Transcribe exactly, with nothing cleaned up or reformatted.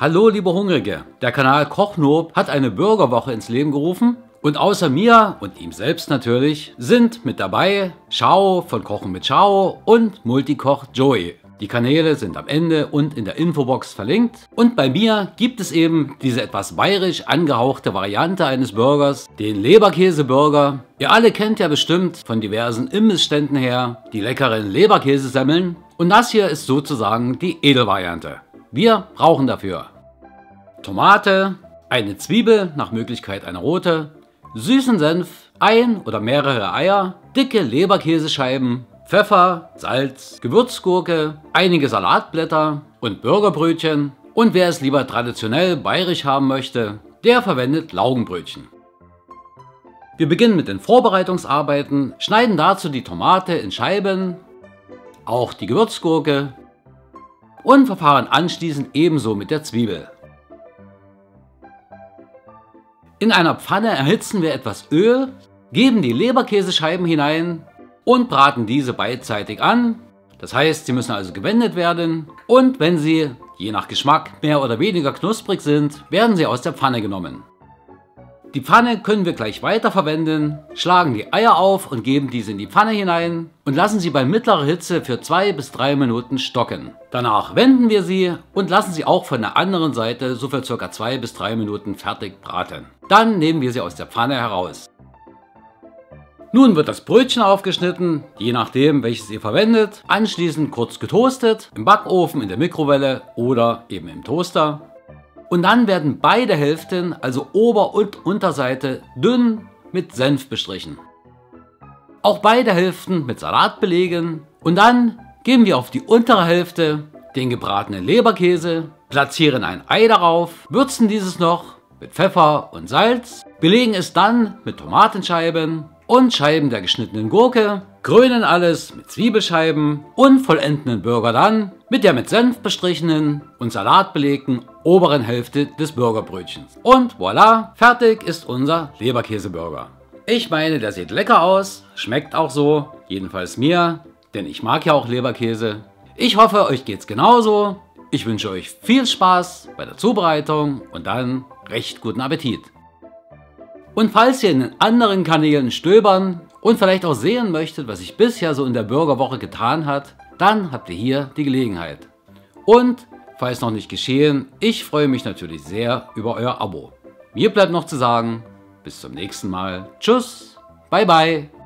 Hallo liebe Hungrige, der Kanal Kochnoob hat eine Burgerwoche ins Leben gerufen und außer mir und ihm selbst natürlich sind mit dabei Chao von Kochen mit Chao und Multikoch Joey. Die Kanäle sind am Ende und in der Infobox verlinkt. Und bei mir gibt es eben diese etwas bayerisch angehauchte Variante eines Burgers, den Leberkäseburger. Ihr alle kennt ja bestimmt von diversen Imbissständen her die leckeren Leberkäsesemmeln. Und das hier ist sozusagen die Edelvariante. Wir brauchen dafür Tomate, eine Zwiebel, nach Möglichkeit eine rote, süßen Senf, ein oder mehrere Eier, dicke Leberkäsescheiben, Pfeffer, Salz, Gewürzgurke, einige Salatblätter und Burgerbrötchen. Und wer es lieber traditionell bayerisch haben möchte, der verwendet Laugenbrötchen. Wir beginnen mit den Vorbereitungsarbeiten, schneiden dazu die Tomate in Scheiben, auch die Gewürzgurke und verfahren anschließend ebenso mit der Zwiebel. In einer Pfanne erhitzen wir etwas Öl, geben die Leberkäsescheiben hinein und braten diese beidseitig an. Das heißt, sie müssen also gewendet werden und wenn sie, je nach Geschmack, mehr oder weniger knusprig sind, werden sie aus der Pfanne genommen. Die Pfanne können wir gleich weiterverwenden, schlagen die Eier auf und geben diese in die Pfanne hinein und lassen sie bei mittlerer Hitze für zwei bis drei Minuten stocken. Danach wenden wir sie und lassen sie auch von der anderen Seite so für ca. zwei bis drei Minuten fertig braten. Dann nehmen wir sie aus der Pfanne heraus. Nun wird das Brötchen aufgeschnitten, je nachdem welches ihr verwendet, anschließend kurz getoastet, im Backofen, in der Mikrowelle oder eben im Toaster. Und dann werden beide Hälften, also Ober- und Unterseite, dünn mit Senf bestrichen. Auch beide Hälften mit Salat belegen und dann geben wir auf die untere Hälfte den gebratenen Leberkäse, platzieren ein Ei darauf, würzen dieses noch mit Pfeffer und Salz, belegen es dann mit Tomatenscheiben und Scheiben der geschnittenen Gurke, krönen alles mit Zwiebelscheiben und vollenden den Burger dann mit der mit Senf bestrichenen und Salat belegten oberen Hälfte des Burgerbrötchens. Und voilà, fertig ist unser Leberkäseburger. Ich meine, der sieht lecker aus, schmeckt auch so, jedenfalls mir, denn ich mag ja auch Leberkäse. Ich hoffe, euch geht's genauso. Ich wünsche euch viel Spaß bei der Zubereitung und dann recht guten Appetit. Und falls ihr in den anderen Kanälen stöbern und vielleicht auch sehen möchtet, was sich bisher so in der Burgerwoche getan hat, dann habt ihr hier die Gelegenheit. Und falls noch nicht geschehen, ich freue mich natürlich sehr über euer Abo. Mir bleibt noch zu sagen, bis zum nächsten Mal. Tschüss, bye bye.